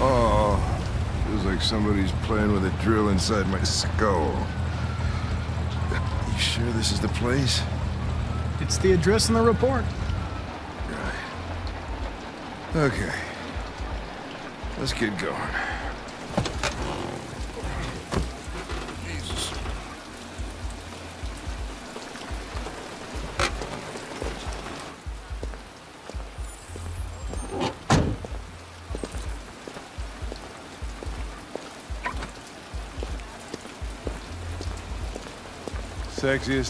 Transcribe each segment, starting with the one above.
Oh, feels like somebody's playing with a drill inside my skull. You sure this is the place? It's the address in the report. Right. Okay. Let's get going. Jesus.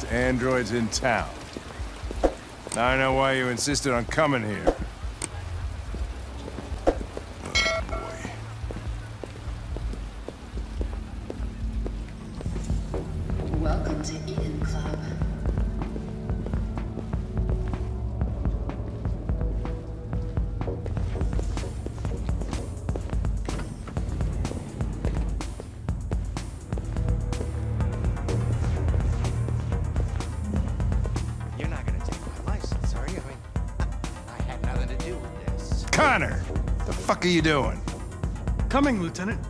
Sexiest androids in town. Now I know why you insisted on coming here. Oh, boy. Welcome to Eden Club. Connor, the fuck are you doing? Coming, Lieutenant.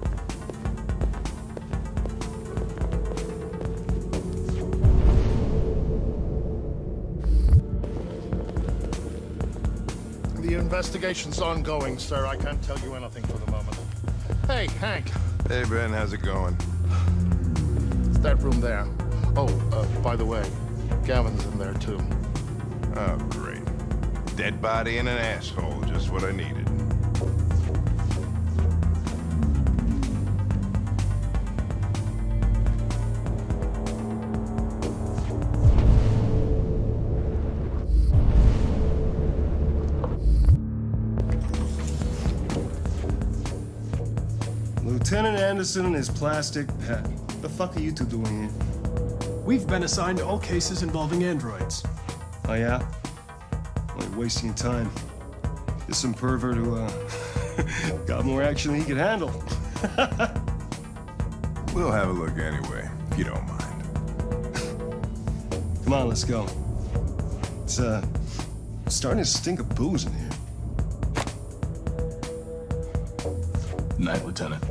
The investigation's ongoing, sir. I can't tell you anything for the moment. Hey, Hank. Hey, Ben, how's it going? It's that room there. Oh, by the way, Gavin's in there, too. Oh, great. Dead body and an asshole. That's what I needed. Lieutenant Anderson and his plastic pet. The fuck are you two doing here? We've been assigned to all cases involving androids. Oh, yeah? Only wasting time. There's some pervert who got more action than he could handle. We'll have a look anyway, if you don't mind. Come on, let's go. It's starting to stink of booze in here. Night, Lieutenant.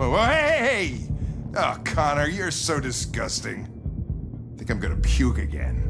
Whoa, hey! Oh, Connor, you're so disgusting. I think I'm gonna puke again.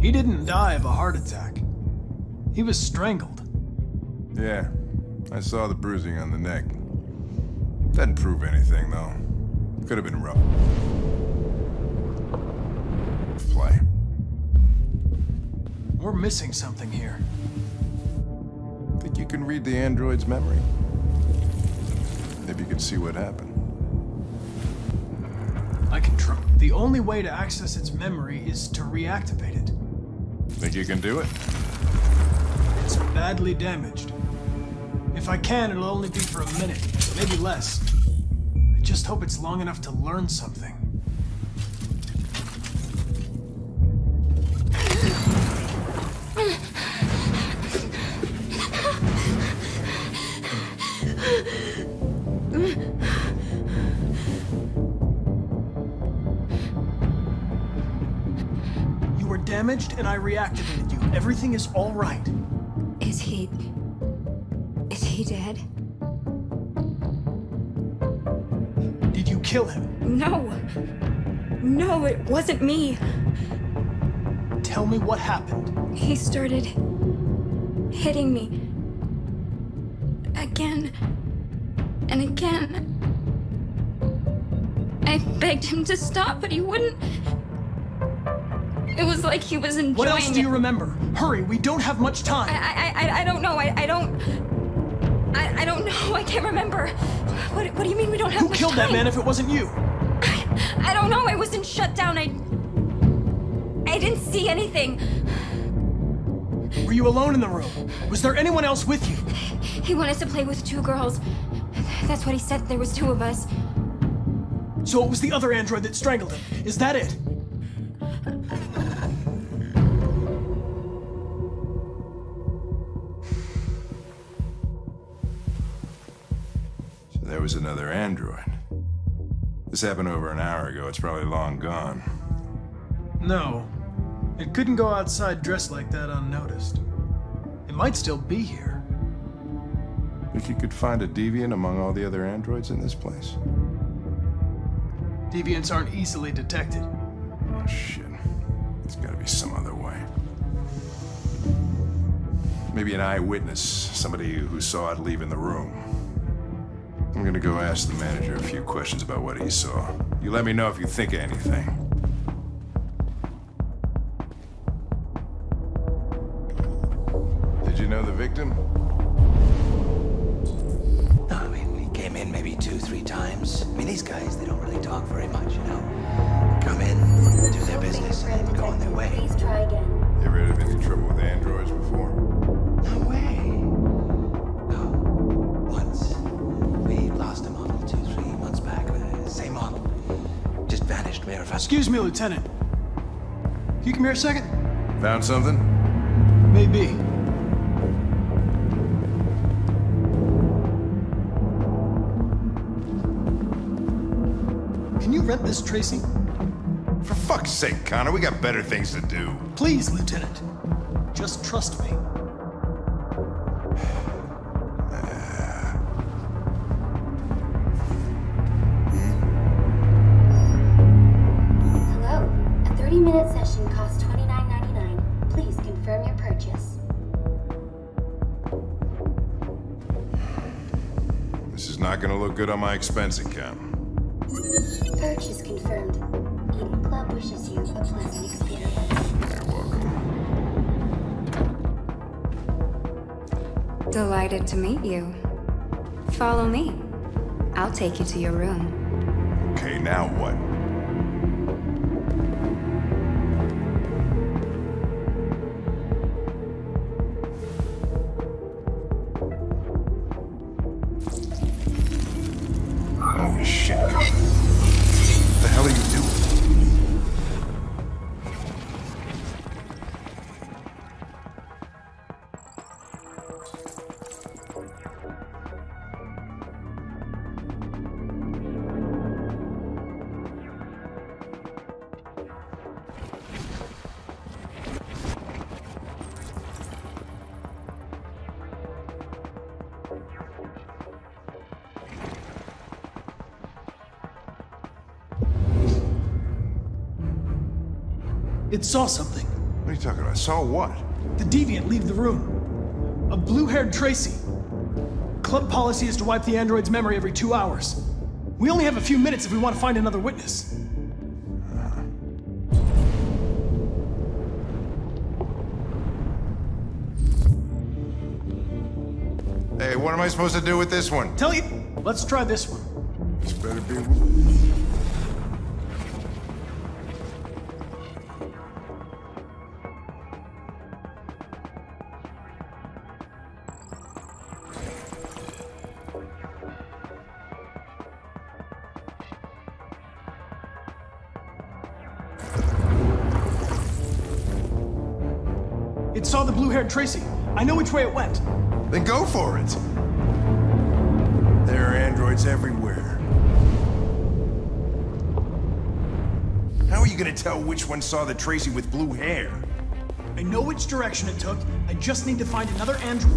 He didn't die of a heart attack. He was strangled. Yeah, I saw the bruising on the neck. Doesn't prove anything, though. Could have been rough. Play. We're missing something here. Think you can read the android's memory? If you can see what happened. I can try. The only way to access its memory is to reactivate it. Think you can do it? It's badly damaged. If I can, it'll only be for a minute, maybe less. I just hope it's long enough to learn something. You were damaged and I reactivated you. Everything is all right. Is he dead? Did you kill him? No. No, it wasn't me. Tell me what happened. He started hitting me. Again and again. I begged him to stop, but he wouldn't. It was like he was enjoying it. What else do you remember? Hurry, we don't have much time. I don't know. I don't know. I can't remember. What do you mean we don't have much time? Who killed that man if it wasn't you? I don't know. I wasn't shut down. I didn't see anything. Were you alone in the room? Was there anyone else with you? He wanted to play with two girls. That's what he said. There was two of us. So it was the other android that strangled him. Is that it? There was another android. This happened over an hour ago. It's probably long gone. No. It couldn't go outside dressed like that unnoticed. It might still be here. Think you could find a deviant among all the other androids in this place? Deviants aren't easily detected. Oh, shit. There's gotta be some other way. Maybe an eyewitness, somebody who saw it leaving the room. I'm gonna go ask the manager a few questions about what he saw. You let me know if you think of anything. Did you know the victim? No, I mean, he came in maybe 2-3 times. I mean, these guys, they don't really talk very much, you know? Come in, do their business, and go on their way. Please try again. You ever had any trouble with androids before? No way. Excuse me, Lieutenant. Can you come here a second? Found something? Maybe. Can you rent this, Tracy? For fuck's sake, Connor, we got better things to do. Please, Lieutenant. Just trust me. Gonna look good on my expense account. Purchase confirmed. Eden Club wishes you a pleasant experience. You're welcome. Delighted to meet you. Follow me. I'll take you to your room. Okay, now what? It saw something. What are you talking about? Saw what? The deviant leave the room. A blue-haired Tracy. Club policy is to wipe the android's memory every 2 hours. We only have a few minutes if we want to find another witness. Hey, What am I supposed to do with this one? Tell you, let's try this one. This better be... It saw the blue-haired Tracy. I know which way it went. Then go for it. There are androids everywhere. How are you gonna tell which one saw the Tracy with blue hair? I know which direction it took. I just need to find another android.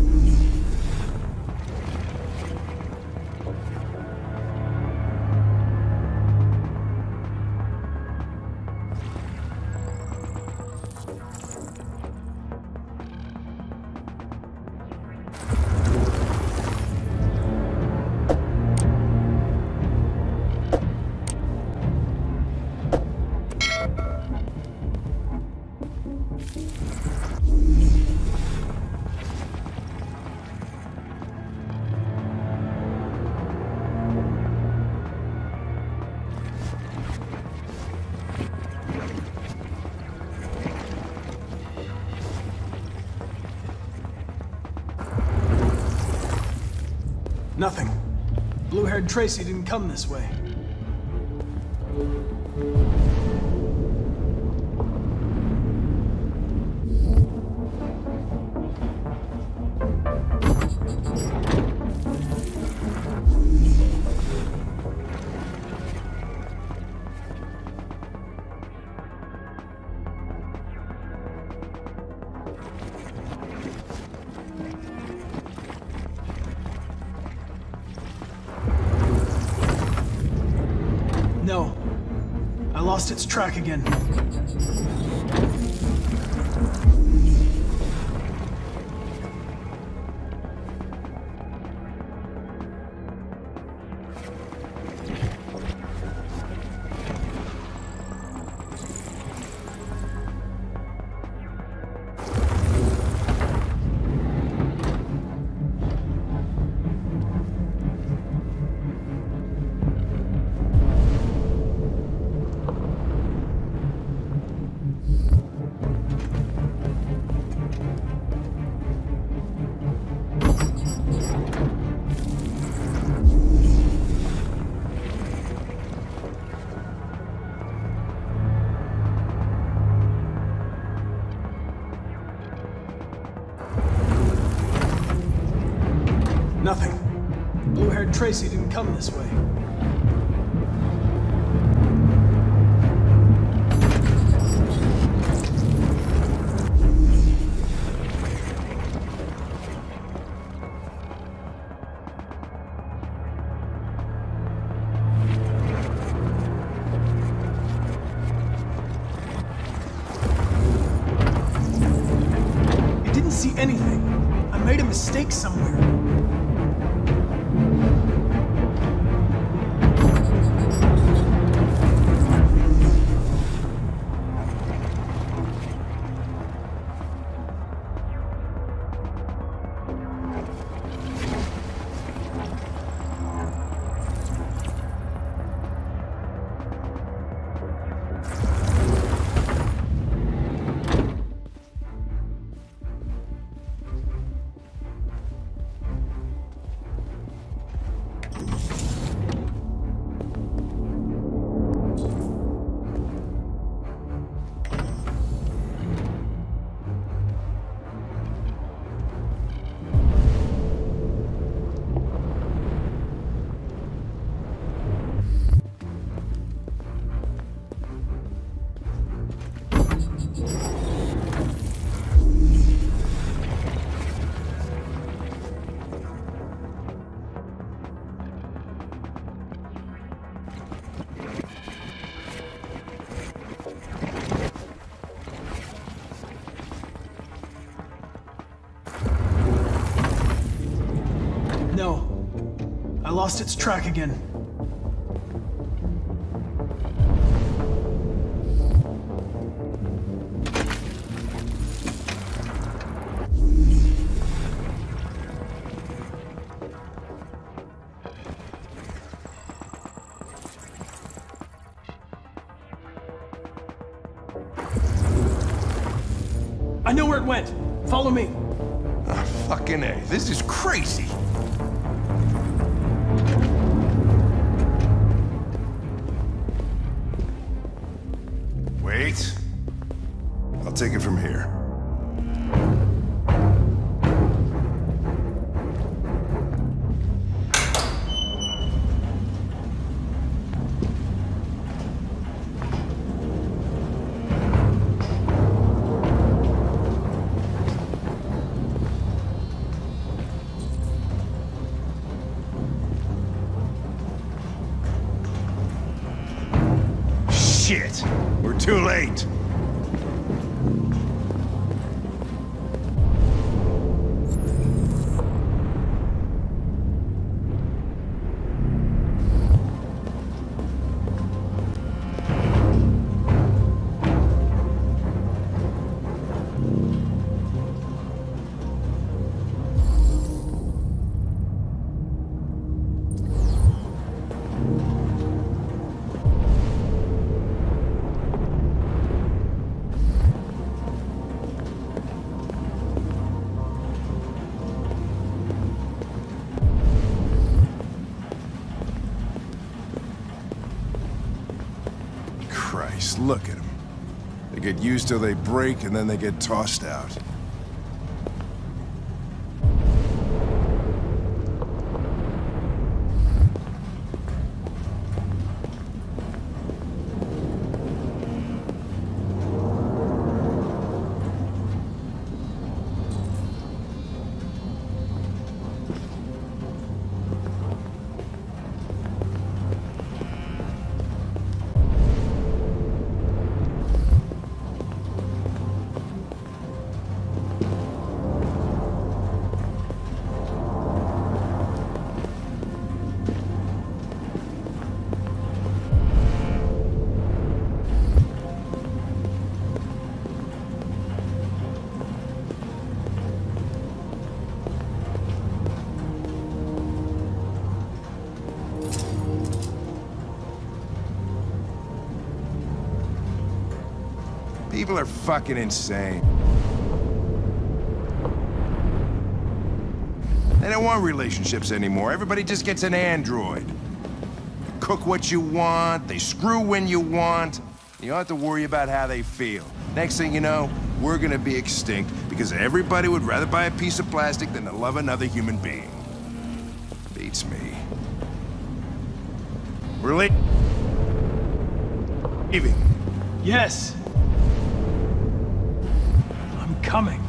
Nothing. Blue-haired Tracy didn't come this way. No. I lost its track again. Nothing. Blue-haired Tracy didn't come this way. It didn't see anything. I made a mistake somewhere. I lost its track again. I know where it went. Follow me. Oh, fucking A. This is crazy. Wait. I'll take it from here. Shit! We're too late! Christ, look at them. They get used till they break, and then they get tossed out. People are fucking insane. They don't want relationships anymore. Everybody just gets an android. You cook what you want, they screw when you want. You don't have to worry about how they feel. Next thing you know, we're gonna be extinct because everybody would rather buy a piece of plastic than to love another human being. Beats me. Really? Leaving. Yes. Coming.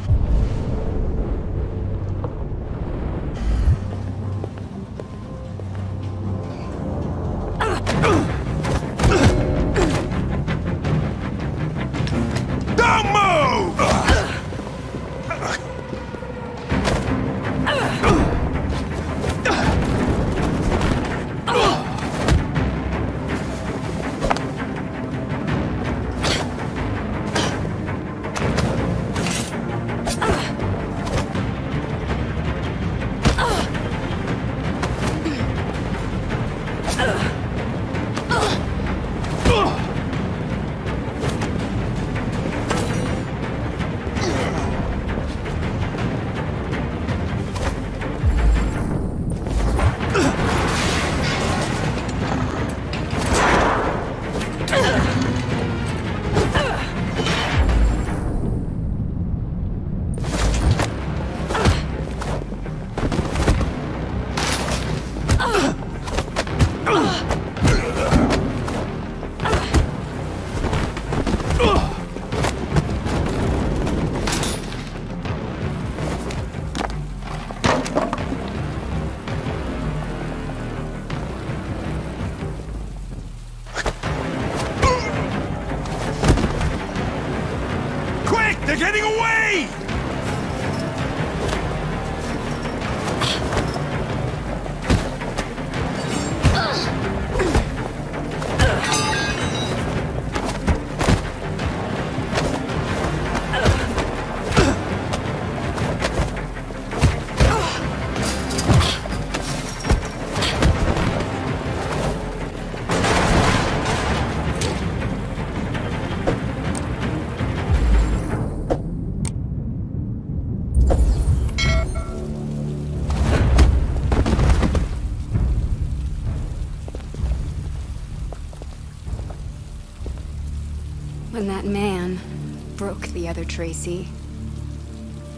broke the other Tracy.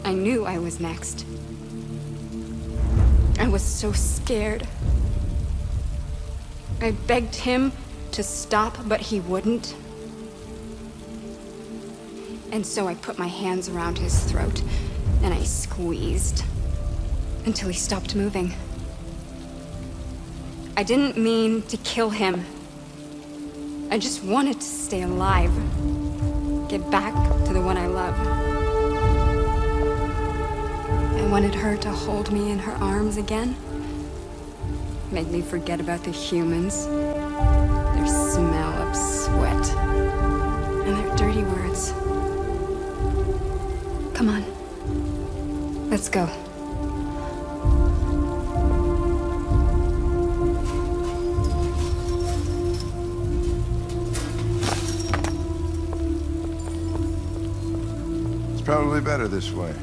I knew I was next. I was so scared. I begged him to stop, but he wouldn't. And so I put my hands around his throat, and I squeezed until he stopped moving. I didn't mean to kill him. I just wanted to stay alive, get back to the one I love. I wanted her to hold me in her arms again, make me forget about the humans, their smell of sweat, and their dirty words. Come on. Let's go. It's probably better this way.